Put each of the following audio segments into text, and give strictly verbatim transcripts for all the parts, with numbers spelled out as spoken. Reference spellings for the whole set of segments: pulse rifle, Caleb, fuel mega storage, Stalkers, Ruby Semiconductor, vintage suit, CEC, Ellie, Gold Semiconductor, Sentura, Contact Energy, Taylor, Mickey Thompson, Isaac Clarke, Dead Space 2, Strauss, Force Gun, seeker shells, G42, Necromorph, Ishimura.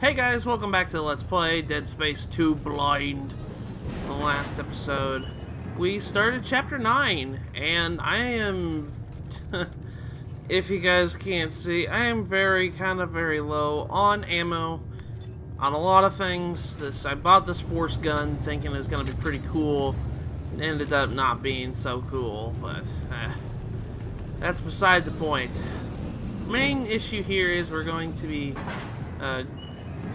Hey guys, welcome back to Let's Play Dead Space two Blind. The last episode, we started Chapter nine, and I am, if you guys can't see, I am very, kind of very low on ammo, on a lot of things. This I bought this Force Gun thinking it was going to be pretty cool, and ended up not being so cool, but eh, that's beside the point. Main issue here is we're going to be, uh,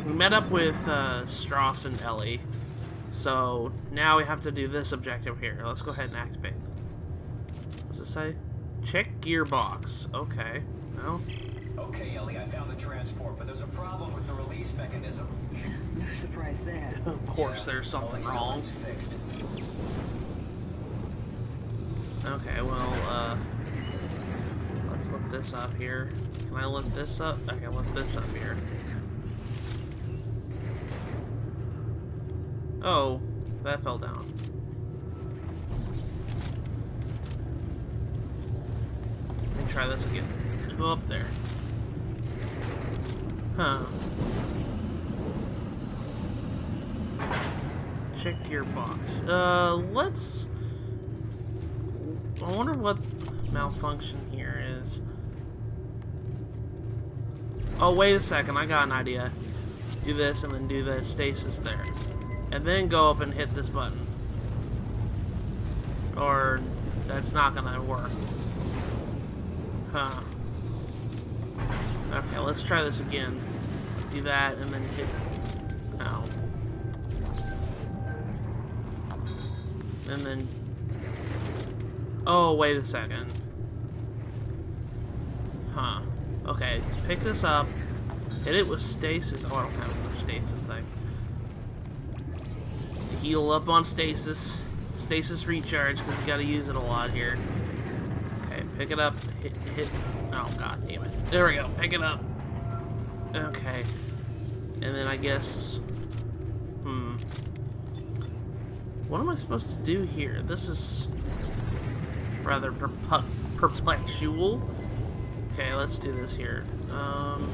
we met up with uh, Strauss and Ellie, so now we have to do this objective here. Let's go ahead and activate. What does it say? Check gearbox. Okay. No. Okay, Ellie, I found the transport, but there's a problem with the release mechanism. No surprise there. Of course, yeah. There's something oh, wrong. Fixed. Okay. Well, uh, let's lift this up here. Can I lift this up? I can lift this up here. Oh, that fell down. Let me try this again. Go up there. Huh. Check gearbox. Uh, let's... I wonder what malfunction here is. Oh, wait a second. I got an idea. Do this and then do the stasis there. And then go up and hit this button. Or that's not gonna work. Huh. Okay, let's try this again. Do that and then hit. Ow. And then. Oh, wait a second. Huh. Okay, pick this up. Hit it with stasis. Oh, I don't have another stasis thing. Heal up on stasis, stasis recharge, because you gotta use it a lot here. Okay, pick it up, hit, hit, oh god damn it. There we go, pick it up. Okay, and then I guess, hmm. What am I supposed to do here? This is rather perplexual. Okay, let's do this here. Um...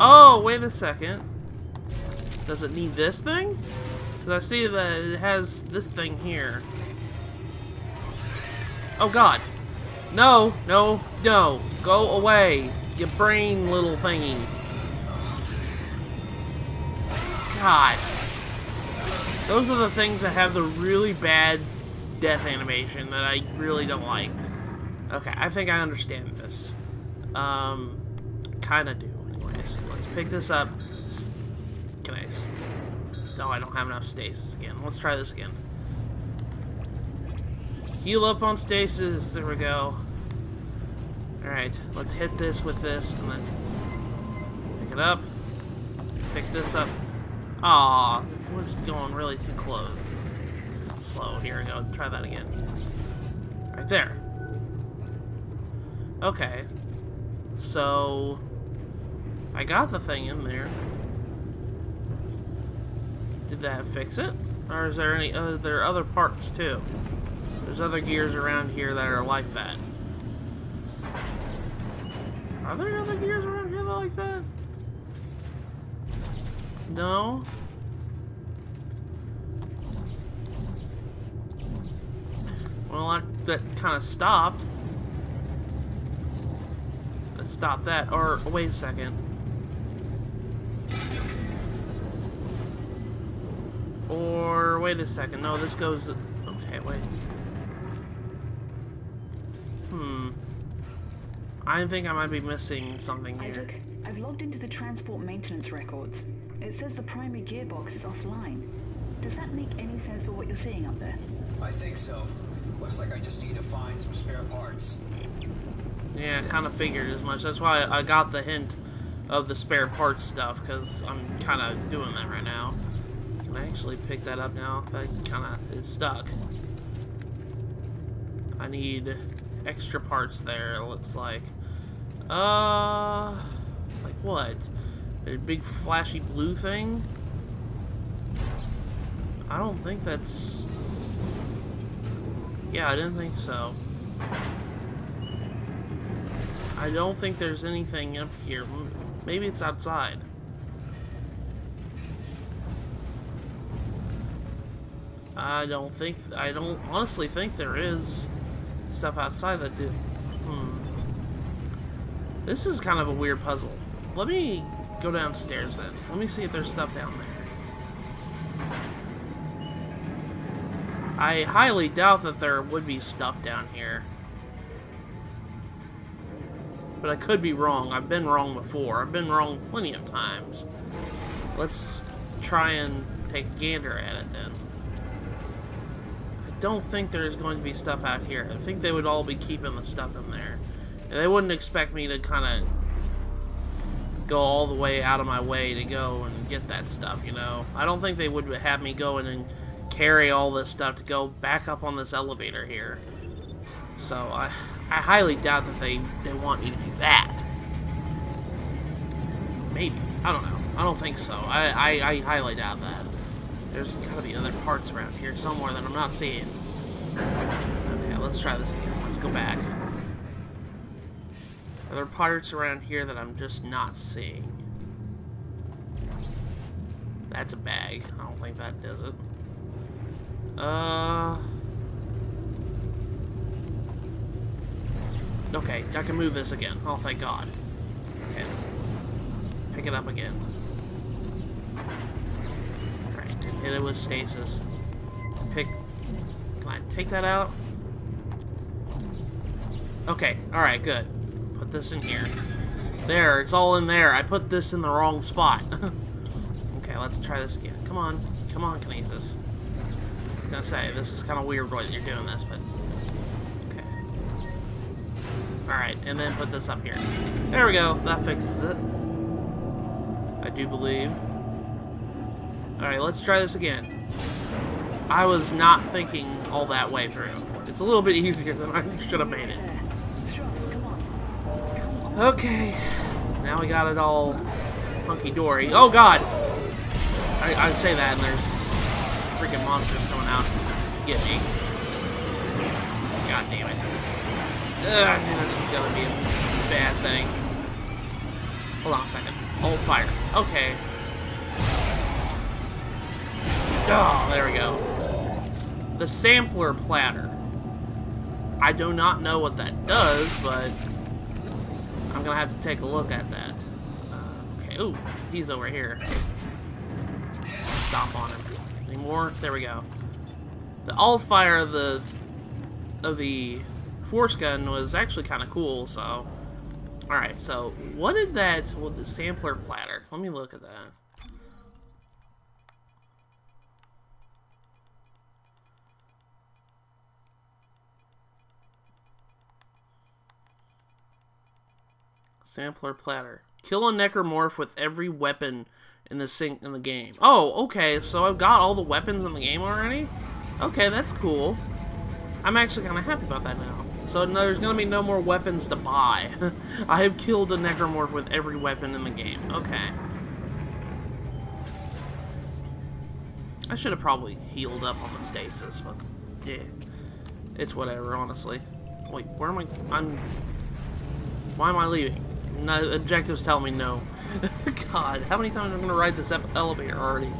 Oh, wait a second. Does it need this thing? Because I see that it has this thing here. Oh, God. No, no, no. Go away. You brain little thingy. God. Those are the things that have the really bad death animation that I really don't like. Okay, I think I understand this. Um, kind of do. So let's pick this up. Can I... No, I don't have enough stasis again. Let's try this again. Heal up on stasis. There we go. Alright, let's hit this with this, and then pick it up. Pick this up. Aw, it was going really too close. Slow. Here we go. Try that again. Right there. Okay. So... I got the thing in there. Did that fix it? Or is there any other, there are other parts too? There's other gears around here that are like that. Are there other gears around here that are like that? No? Well, I, that kind of stopped. Let's stop that. Or, wait a second. Or, wait a second, no, this goes... Okay, wait. Hmm. I think I might be missing something here. Isaac, I've logged into the transport maintenance records. It says the primary gearbox is offline. Does that make any sense for what you're seeing up there? I think so. Looks like I just need to find some spare parts. Yeah, I kind of figured as much. That's why I got the hint of the spare parts stuff, because I'm kind of doing that right now. I actually picked that up now. That kind of is stuck. I need extra parts there, it looks like. Uh, like what? A big flashy blue thing? I don't think that's... Yeah, I didn't think so. I don't think there's anything up here. Maybe it's outside. I don't think, I don't honestly think there is stuff outside that do. Hmm. This is kind of a weird puzzle. Let me go downstairs then. Let me see if there's stuff down there. I highly doubt that there would be stuff down here. But I could be wrong. I've been wrong before. I've been wrong plenty of times. Let's try and take a gander at it then. I don't think there's going to be stuff out here. I think they would all be keeping the stuff in there. And they wouldn't expect me to kind of go all the way out of my way to go and get that stuff, you know? I don't think they would have me go in and carry all this stuff to go back up on this elevator here. So I, I highly doubt that they, they want me to do that. Maybe. I don't know. I don't think so. I, I, I highly doubt that. There's gotta be other parts around here somewhere that I'm not seeing. Okay, let's try this again. Let's go back. Are there parts around here that I'm just not seeing? That's a bag. I don't think that does it. Uh... Okay, I can move this again. Oh, thank God. Okay. Pick it up again. Alright, and hit it with stasis. Pick... Can I take that out? Okay, alright, good. Put this in here. There, it's all in there. I put this in the wrong spot. Okay, let's try this again. Come on. Come on, Kinesis. I was gonna say, this is kind of weird that you're doing this, but... Alright, and then put this up here. There we go. That fixes it. I do believe. Alright, let's try this again. I was not thinking all that way through. It's a little bit easier than I should have made it. Okay. Now we got it all hunky-dory. Oh, God! I, I say that, and there's freaking monsters coming out to get me. God damn it. Ugh, I knew this was gonna be a bad thing. Hold on a second. Oh, fire. Okay. Oh, there we go. The sampler platter. I do not know what that does, but I'm gonna have to take a look at that. Uh, okay, ooh, he's over here. Stop on him. Any more? There we go. The all fire of the... of the... Force Gun was actually kind of cool, so... Alright, so, what did that... Well, the sampler platter. Let me look at that. Sampler platter. Kill a Necromorph with every weapon in the sink in the game. Oh, okay, so I've got all the weapons in the game already? Okay, that's cool. I'm actually kind of happy about that now. So no, there's going to be no more weapons to buy. I have killed a Necromorph with every weapon in the game. Okay. I should have probably healed up on the stasis, but yeah. It's whatever, honestly. Wait, where am I? I'm... Why am I leaving? No, objectives tell me no. God, how many times am I going to ride this elevator already?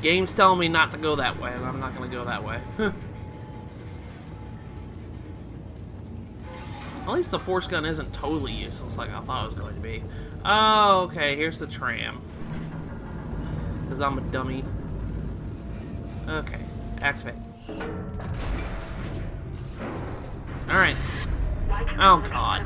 Game's telling me not to go that way, and I'm not gonna go that way. At least the force gun isn't totally useless like I thought it was going to be. Oh, okay, here's the tram. Because I'm a dummy. Okay, activate. Alright. Oh, God.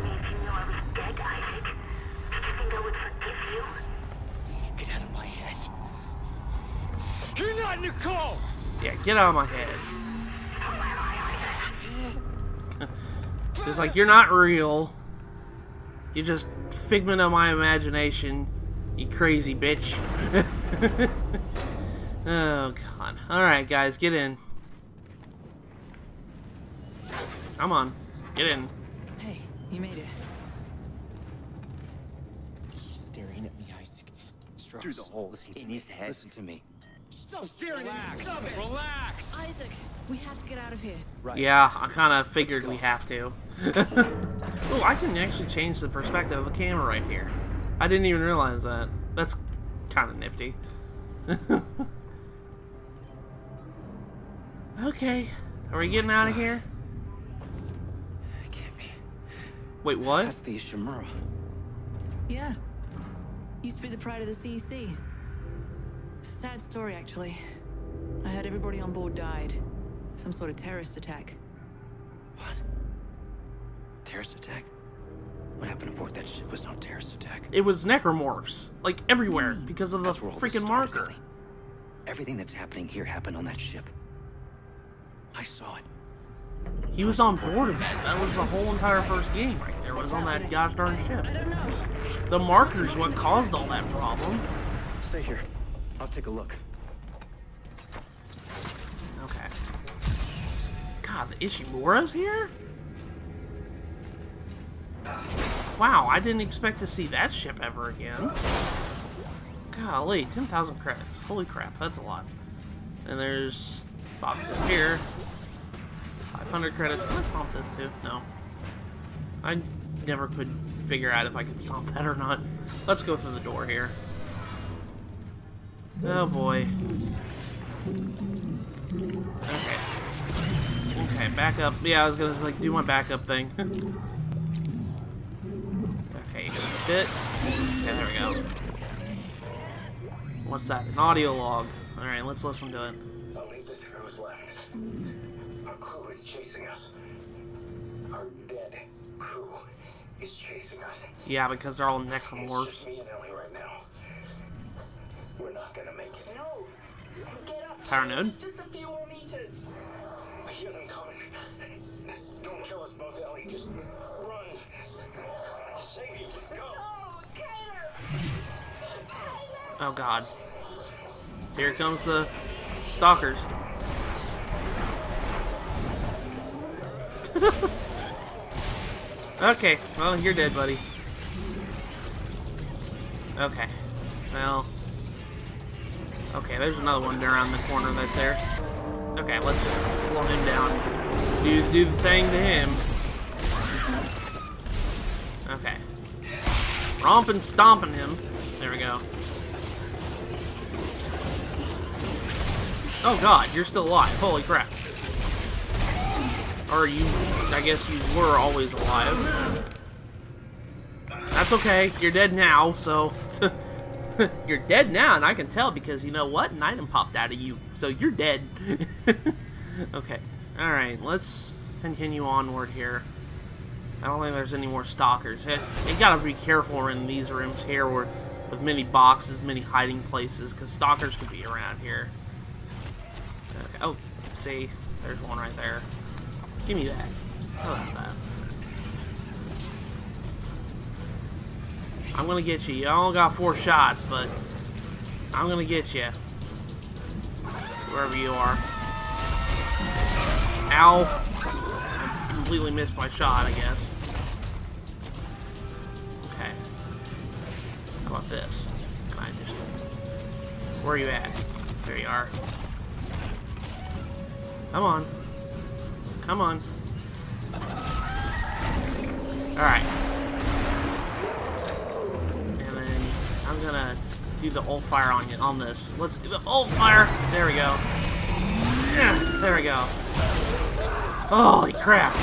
You're not Nicole! Yeah, get out of my head. It's like, you're not real. You're just figment of my imagination, you crazy bitch. Oh, God. Alright, guys, get in. Come on. Get in. Hey, you made it. He's staring at me, Isaac. Struck through the hole in his head. Listen to me. so serious. Relax. Relax. Isaac, we have to get out of here. Right. Yeah, I kind of figured we have to. Oh, I can actually change the perspective of a camera right here. I didn't even realize that. That's kind of nifty. Okay. Are we getting out of here? It can't be. Wait, what? That's the Ishimura. Yeah. Used to be the pride of the C E C. It's a sad story, actually. I heard everybody on board died. Some sort of terrorist attack. What? Terrorist attack? What happened aboard that ship was not a terrorist attack. It was necromorphs. Like, everywhere. Mm. Because of the freaking marker. Really. Everything that's happening here happened on that ship. I saw it. He was on board of it. That was the whole entire first game right there. Was on that gosh darn ship. I don't know. The marker's what caused all that problem. Stay here. I'll take a look. Okay. God, the Ishimura's here? Wow, I didn't expect to see that ship ever again. Golly, ten thousand credits. Holy crap, that's a lot. And there's boxes here. five hundred credits. Can I stomp this too? No. I never could figure out if I could stomp that or not. Let's go through the door here. Oh boy. Okay. Okay, back up. Yeah, I was gonna like do my backup thing. Okay, you gotta spit. Yeah, there we go. What's that? An audio log. Alright, let's listen to it. Only this crew is left. Our crew is chasing us. Our dead crew is chasing us. Yeah, because they're all necromorphs. It's just me and Ellie right now. We're not gonna make it. No. Get up. Paranoid. It's just a few more meters. I hear them coming. Don't kill us both, Ellie. Just run. I'll save you. Just go. No, Taylor. Taylor. Oh God. Here comes the stalkers. Okay, well, you're dead, buddy. Okay, well, okay, there's another one there around the corner right there. Okay, let's just slow him down. Do, do the thing to him. Okay. Romping, stomping him. There we go. Oh God, you're still alive. Holy crap. Or you, I guess you were always alive. That's okay, you're dead now, so... You're dead now, and I can tell because, you know what? An item popped out of you, so you're dead. Okay, alright, let's continue onward here. I don't think there's any more stalkers. You gotta be careful in these rooms here where, with many boxes, many hiding places, because stalkers could be around here. Okay. Oh, see? There's one right there. Give me that. I love that. I'm gonna get you. You all got four shots, but I'm gonna get you. Wherever you are. Ow. I completely missed my shot, I guess. Okay. How about this? Can I just... Where are you at? There you are. Come on. Come on. Alright. And then I'm gonna do the old fire on you on this. Let's do the old fire! There we go. Yeah, there we go. Holy crap.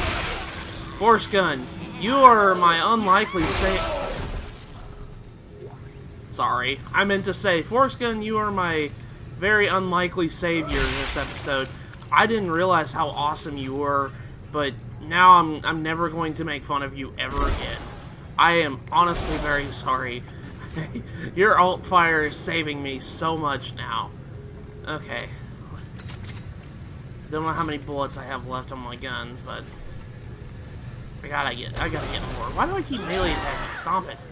Force gun. You are my unlikely sa- Sorry. I meant to say, Force gun, you are my very unlikely savior in this episode. I didn't realize how awesome you were, but now I'm, I'm never going to make fun of you ever again. I am honestly very sorry. Your alt fire is saving me so much now. Okay. Don't know how many bullets I have left on my guns, but I gotta get, I gotta get more. Why do I keep melee attacking? Stomp it.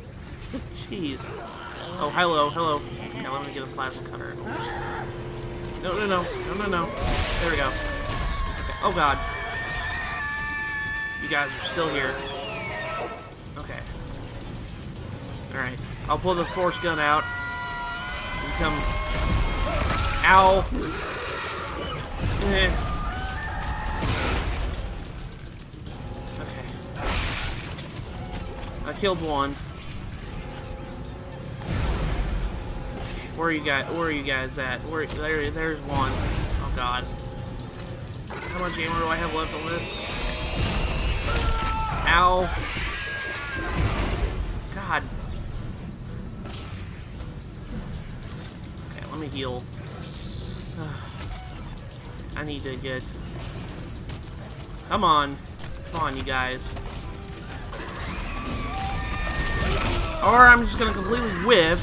Jeez. Oh, hello, hello. Okay, let me get a plasma cutter. No, no, no, no, no, no. There we go. Okay. Oh, God. You guys are still here. Okay. Alright. I'll pull the force gun out. And come... Ow. Eh. Okay. I killed one. Where are you guys? Where are you guys at? Where? There, there's one. Oh God. How much ammo do I have left on this? Ow. God. Okay, let me heal. I need to get... Come on. Come on, you guys. Or I'm just gonna completely whiff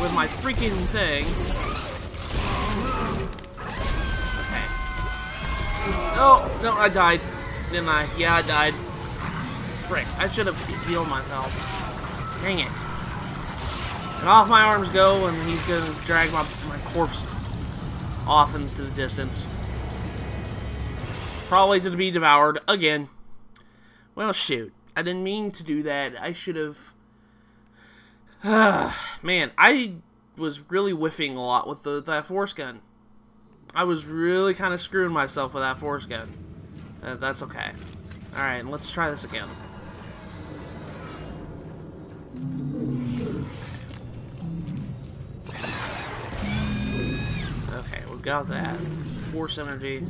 with my freaking thing. Okay. Oh, no, I died. Didn't I? Yeah, I died. Frick, I should have healed myself. Dang it. And off my arms go, and he's gonna drag my, my corpse off into the distance. Probably to be devoured again. Well, shoot. I didn't mean to do that. I should have... Man, I was really whiffing a lot with the, that force gun. I was really kind of screwing myself with that force gun. Uh, that's okay. Alright, let's try this again. Okay, we've got that. Force energy.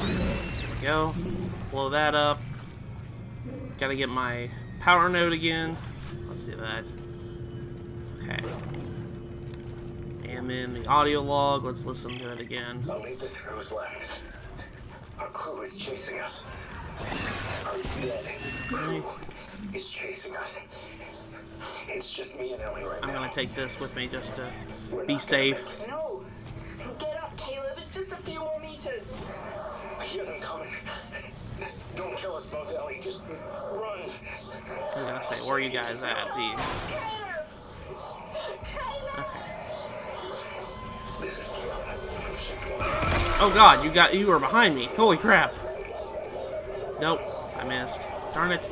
There we go. Blow that up. Gotta get my power node again. Let's do that. Okay. And then the audio log. Let's listen to it again. Only this crew's left. Our crew is chasing us. Our dead crew is chasing us. It's just me and Ellie right now. I'm gonna take this with me just to be safe. No! Get up, Caleb. It's just a few more meters. I hear them coming. Don't kill us both, Ellie. Just run. I was gonna say, where are you guys at? Jeez. Oh God, you got you were behind me. Holy crap. Nope, I missed. Darn it.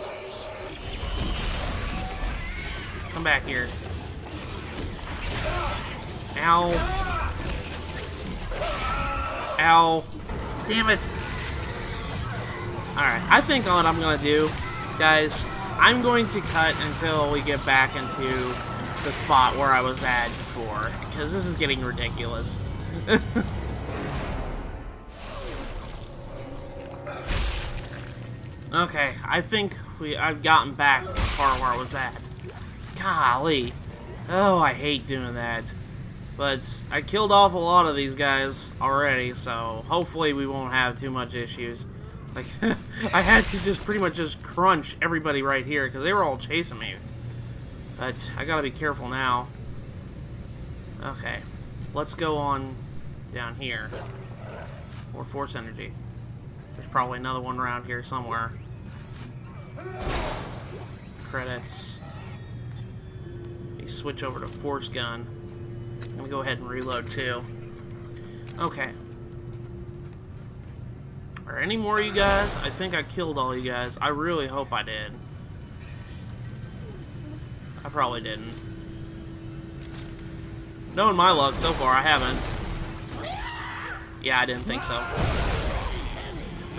Come back here. Ow. Ow. Damn it. Alright, I think all I'm gonna do, guys, I'm going to cut until we get back into the spot where I was at before, because this is getting ridiculous. Okay, I think we I've gotten back to the part where I was at. Golly. Oh, I hate doing that. But I killed off a lot of these guys already, so hopefully we won't have too much issues. Like, I had to just pretty much just crunch everybody right here, because they were all chasing me. But I gotta be careful now. Okay. Let's go on down here. More force energy. There's probably another one around here somewhere. Credits. Let me switch over to force gun. I'm gonna go ahead and reload too. Okay. Are there any more of you guys? I think I killed all you guys. I really hope I did. I probably didn't. Knowing my luck so far, I haven't. Yeah, I didn't think so.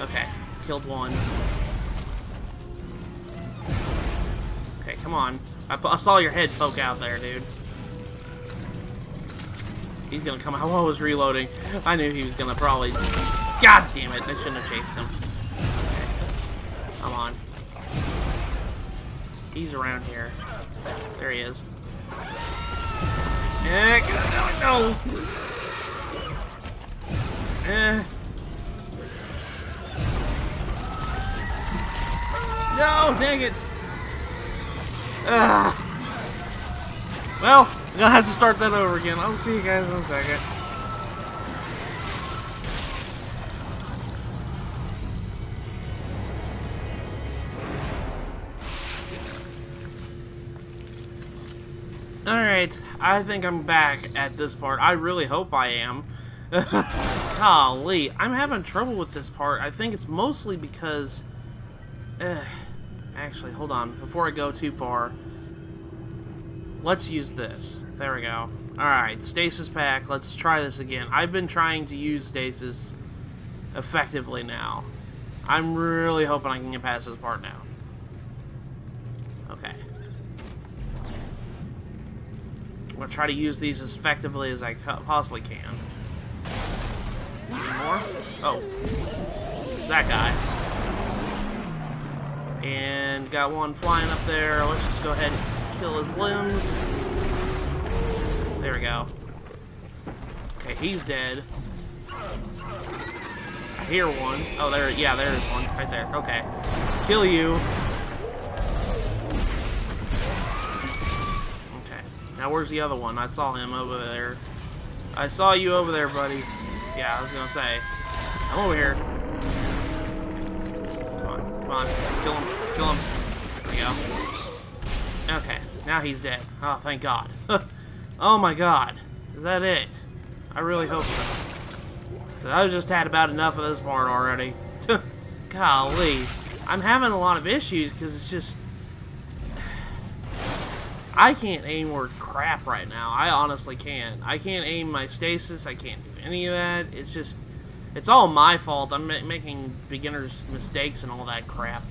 Okay, killed one. Okay, come on. I, I saw your head poke out there, dude. He's gonna come out. Oh, I was reloading. I knew he was gonna probably... God damn it, I shouldn't have chased him. Okay. Come on. He's around here. There he is. Eh, no! Eh... No, dang it! Ugh. Well, I'm gonna have to start that over again. I'll see you guys in a second. Alright, I think I'm back at this part. I really hope I am. Golly, I'm having trouble with this part. I think it's mostly because... Uh, Actually, hold on. Before I go too far, let's use this. There we go. Alright, stasis pack. Let's try this again. I've been trying to use stasis effectively now. I'm really hoping I can get past this part now. Okay. I'm going to try to use these as effectively as I possibly can. Need more? Oh. It's that guy. And got one flying up there. Let's just go ahead and kill his limbs. There we go. Okay, he's dead. I hear one. Oh, there, yeah, there is one. Right there. Okay. Kill you. Okay. Now, where's the other one? I saw him over there. I saw you over there, buddy. Yeah, I was gonna say. I'm over here. Come on. Come on. Kill him. Kill him. There we go. Okay. Now he's dead. Oh, thank God. Oh my God, is that it? I really hope so. Cause I've just had about enough of this part already. Golly, I'm having a lot of issues because it's just... I can't aim worth crap right now. I honestly can't. I can't aim my stasis, I can't do any of that. It's just, it's all my fault. I'm ma making beginner's mistakes and all that crap.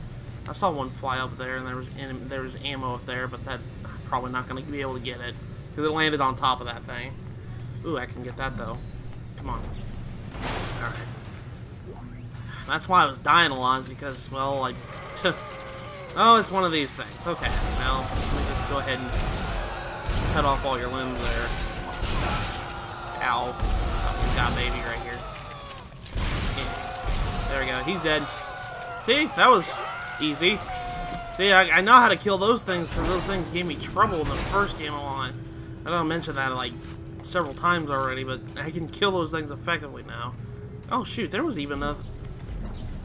I saw one fly up there and there was, and there was ammo up there, but that I'm probably not going to be able to get it. Because it landed on top of that thing. Ooh, I can get that though. Come on. Alright. That's why I was dying a lot, is because, well, I... Oh, it's one of these things. Okay, now, let me just go ahead and cut off all your limbs there. Ow. Oh, got baby right here. Yeah. There we go, he's dead. See, that was easy. See, I, I know how to kill those things because those things gave me trouble in the first game a lot. I don't mention that like several times already, but I can kill those things effectively now. Oh shoot, there was even a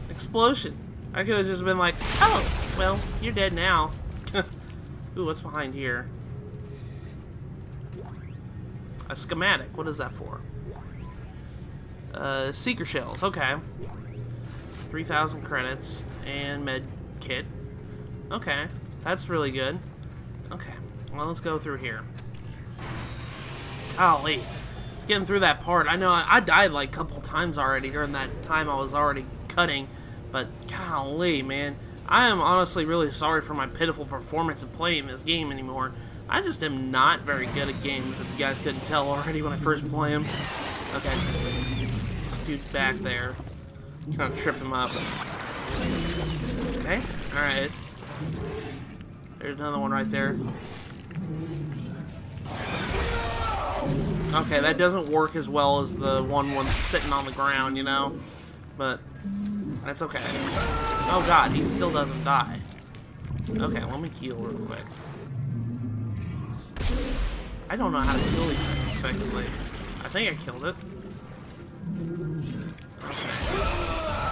explosion. I could have just been like, oh, well, you're dead now. Ooh, what's behind here? A schematic, what is that for? Uh, seeker shells, okay. three thousand credits and med kit. Okay, that's really good. Okay, well, let's go through here. Golly, it's getting through that part. I know I, I died like a couple times already during that time I was already cutting, but golly, man, I am honestly really sorry for my pitiful performance of playing this game anymore. I just am not very good at games, if you guys couldn't tell already when I first play them. Okay, scoot back there. Kind of trip him up. Okay, all right. There's another one right there. Okay, that doesn't work as well as the one one sitting on the ground, you know? But that's okay. Oh God, he still doesn't die. Okay, let me heal real quick. I don't know how to kill these things effectively. I think I killed it. Okay.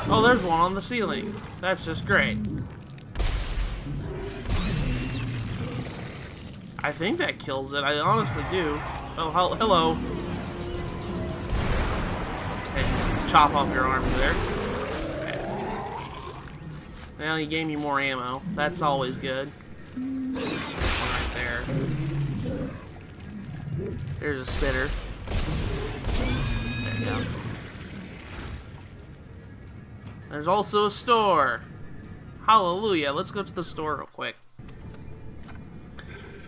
Oh, there's one on the ceiling. That's just great. I think that kills it. I honestly do. Oh, hello. Okay, chop off your arm there. Okay. Now he gave me more ammo. That's always good. Right there. There's a spitter. There you go. There's also a store. Hallelujah. Let's go to the store real quick.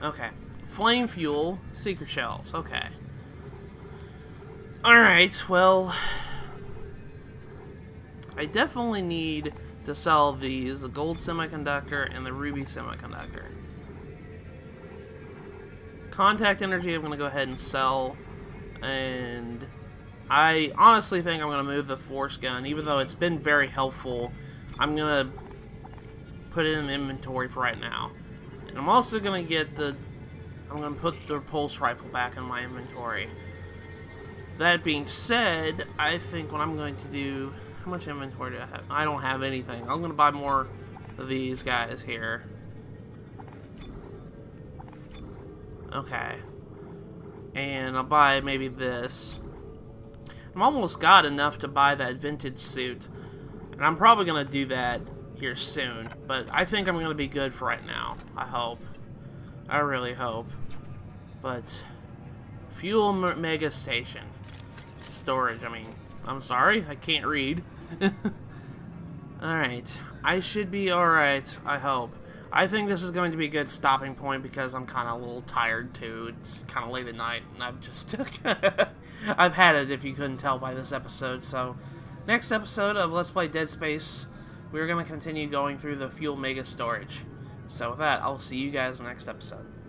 Okay. Flame fuel, seeker shells. Okay. Alright, well... I definitely need to sell these. The gold semiconductor and the ruby semiconductor. Contact energy I'm going to go ahead and sell. And I honestly think I'm going to move the force gun. Even though it's been very helpful, I'm going to put it in inventory for right now. And I'm also going to get the... I'm going to put the pulse rifle back in my inventory. That being said, I think what I'm going to do... How much inventory do I have? I don't have anything. I'm going to buy more of these guys here. Okay. And I'll buy maybe this. I've almost got enough to buy that vintage suit. And I'm probably going to do that here soon. But I think I'm going to be good for right now. I hope. I really hope. But Fuel mega station. Storage, I mean, I'm sorry, I can't read. Alright, I should be alright, I hope. I think this is going to be a good stopping point because I'm kind of a little tired too. It's kind of late at night and I've just... I've had it, if you couldn't tell by this episode, so... Next episode of Let's Play Dead Space, we're going to continue going through the fuel mega storage. So with that, I'll see you guys in the next episode.